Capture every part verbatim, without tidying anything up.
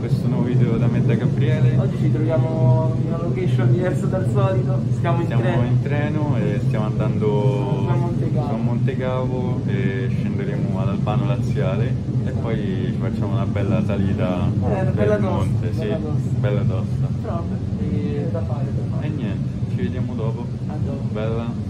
questo nuovo video da me, da Gabriele. Oggi ci troviamo in una location diversa dal solito, siamo in, siamo treno. in treno e stiamo andando a Montecavo. Montecavo e scenderemo ad Albano Laziale, esatto. E poi facciamo una bella salita eh, per bella il tosta, monte, bella sì, tosta. bella tosta. Però, e, da fare, da fare. E niente, ci vediamo dopo. A dopo. Bella. Nice.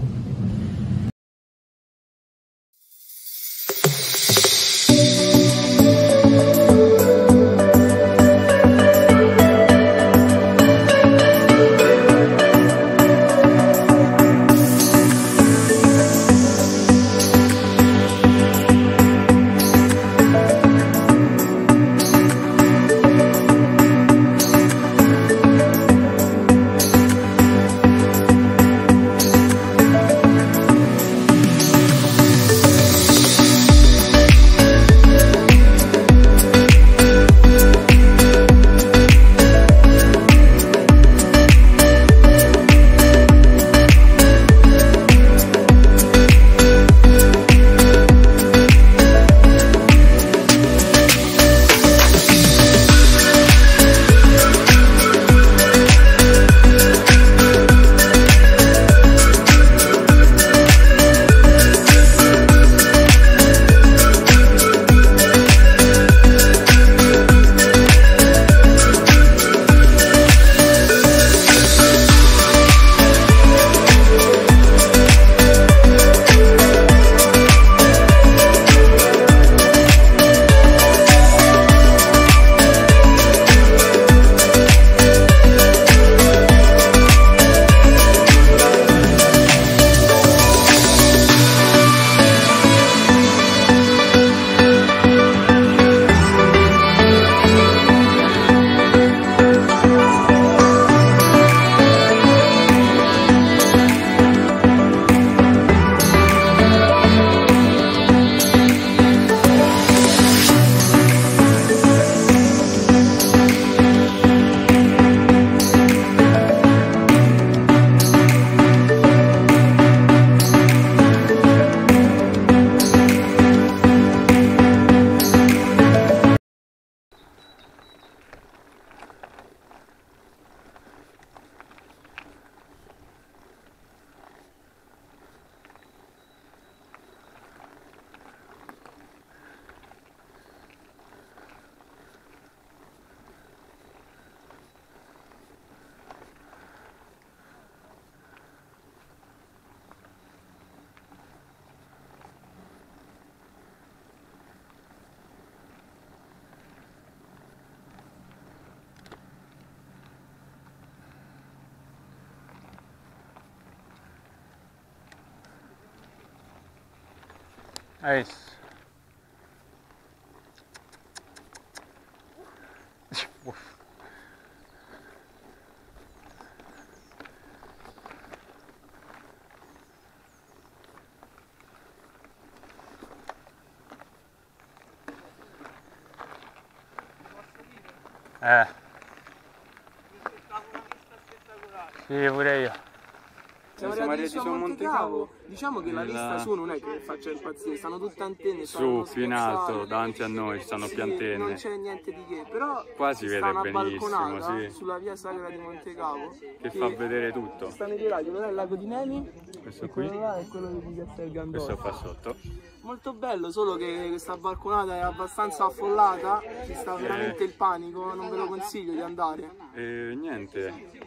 Eh. Sì, pure io. Siamo arrivati su Montecavo, diciamo che la vista su non è che faccia impazzire, stanno tutte antenne. Su, più in alto, davanti a noi, stanno sì, più antenne. Non c'è niente di che, però qua si vede benissimo, sì. Sulla via Sacra di Montecavo. Che, che fa vedere tutto. Stanno i due laghi, quello è il lago di Nemi, questo qui, quello là è quello di via Sacra. Questo qua sotto. Molto bello, solo che questa balconata è abbastanza affollata, ci sta eh. veramente il panico, non ve lo consiglio di andare. E eh, niente.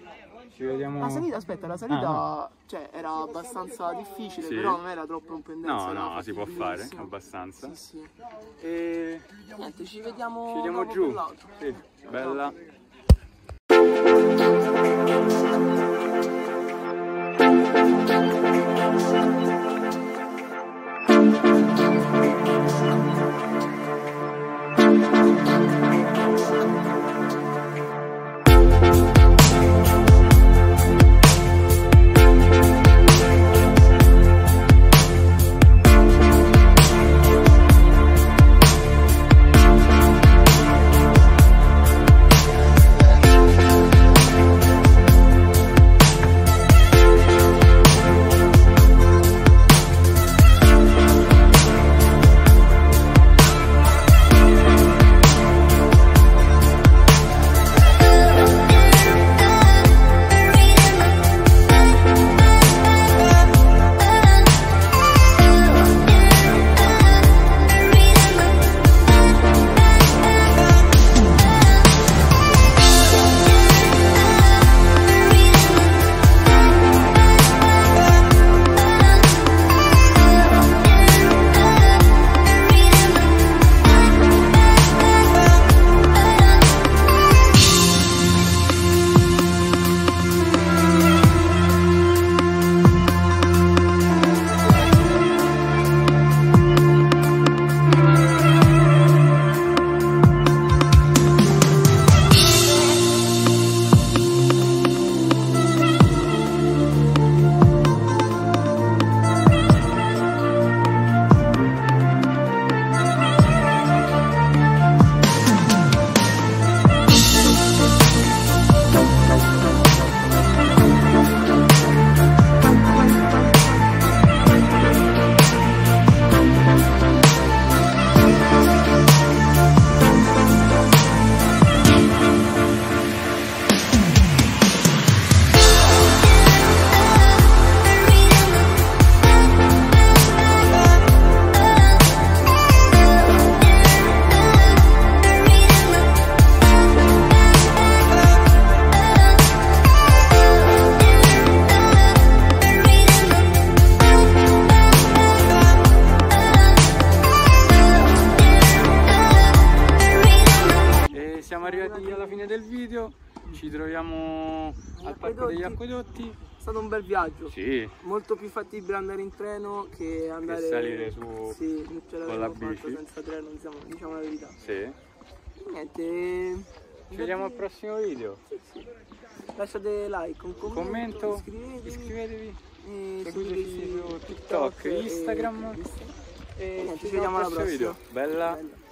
Ci vediamo... La salita, aspetta, la salita ah, cioè, era abbastanza difficile, sì. Però non era troppo in pendenza. No, no, si può fare, abbastanza. Sì, sì. E... Niente, ci vediamo, ci vediamo giù. Sì, bella. siamo arrivati alla fine del video, ci troviamo al parco degli acquedotti. È stato un bel viaggio, sì. Molto più fattibile andare in treno che andare che salire su sì, non ce con la bici senza treno, diciamo, diciamo la verità. Sì. Niente, ci vediamo al prossimo video. Sì, sì. Lasciate like, un commento, commento iscrivetevi, iscrivetevi e seguiteci su TikTok, e Instagram, e, Instagram, e, e niente, ci vediamo al prossimo video. Bella. Bella.